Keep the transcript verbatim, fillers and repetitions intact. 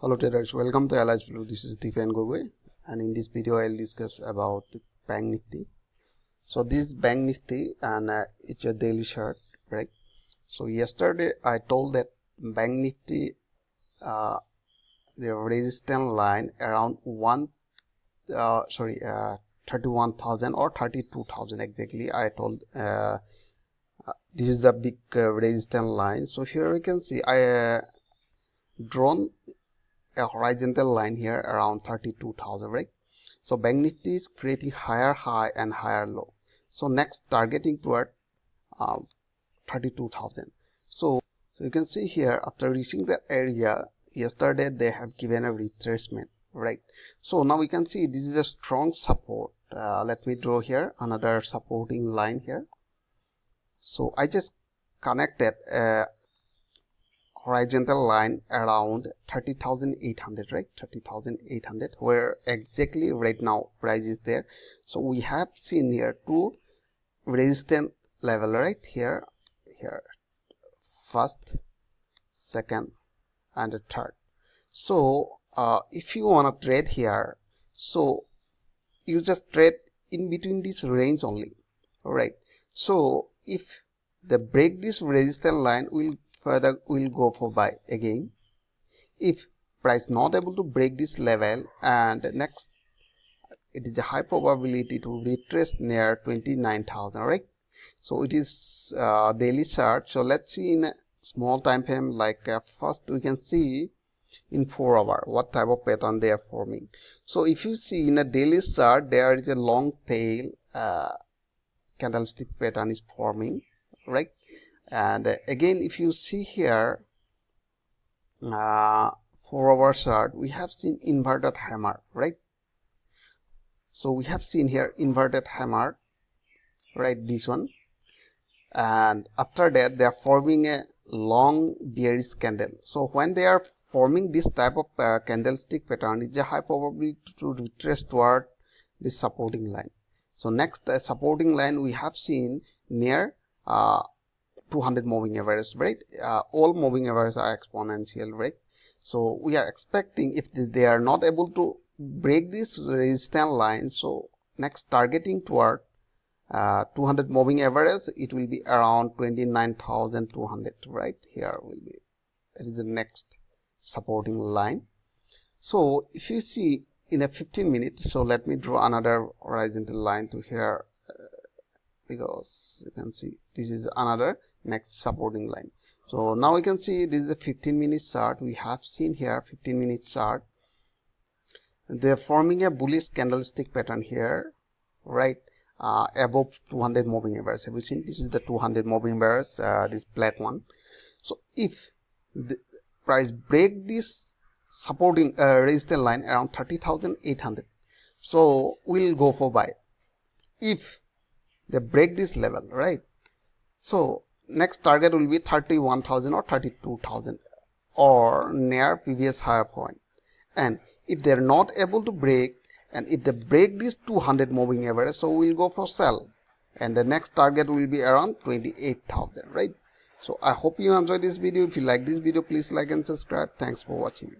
Hello traders, welcome to Alice Blue. This is Deepan Gugwe, and in this video I'll discuss about Bank Nifty. So this Bank Nifty, and uh, it's a daily chart, right? So yesterday I told that Bank Nifty, uh, the resistance line around one, uh, sorry, uh, thirty-one thousand or thirty-two thousand exactly. I told uh, uh, this is the big uh, resistance line. So here you can see I uh, drawn a horizontal line here around thirty-two thousand, right? So Bank Nifty is creating higher high and higher low, so next targeting toward um, thirty-two thousand. So, so you can see here, after reaching the area yesterday, they have given a retracement, right? So now we can see this is a strong support. Uh, let me draw here another supporting line here. So I just connected uh, horizontal line around thirty thousand eight hundred, right? thirty thousand eight hundred, where exactly right now price is there. So we have seen here two resistance level, right? Here, here, first, second, and the third. So uh, if you want to trade here, so you just trade in between this range only, right? So if they break this resistance line, we'll further will go for buy again. If price not able to break this level, and next it is a high probability to retrace near twenty-nine thousand, right? So it is uh, daily chart. So let's see in a small time frame, like uh, first we can see in four hour what type of pattern they are forming. So if you see in a daily chart, there is a long tail uh, candlestick pattern is forming, right? And again, if you see here uh, for our chart, we have seen inverted hammer, right? So we have seen here inverted hammer, right? This one, and after that they are forming a long bearish candle. So when they are forming this type of uh, candlestick pattern, it's a high probability to retrace toward the supporting line. So next uh, supporting line we have seen near uh, two hundred moving average, right? Uh, all moving averages are exponential, right? So we are expecting if they are not able to break this resistance line, so next targeting toward uh, two hundred moving average, it will be around twenty-nine thousand two hundred, right? Here will be, it is the next supporting line. So if you see in a fifteen minutes, so let me draw another horizontal line to here, uh, because you can see this is another next supporting line. So now we can see this is a fifteen minute chart. We have seen here fifteen minute chart, they're forming a bullish candlestick pattern here, right? Uh, above two hundred moving average. Have you seen this is the two hundred moving average, uh, this flat one? So if the price break this supporting uh, resistance line around thirty thousand eight hundred, so we'll go for buy if they break this level, right? So next target will be thirty-one thousand or thirty-two thousand or near previous higher point. And if they're not able to break, and if they break this two hundred moving average, so we'll go for sell, and the next target will be around twenty-eight thousand, right? So I hope you enjoyed this video. If you like this video, please like and subscribe. Thanks for watching.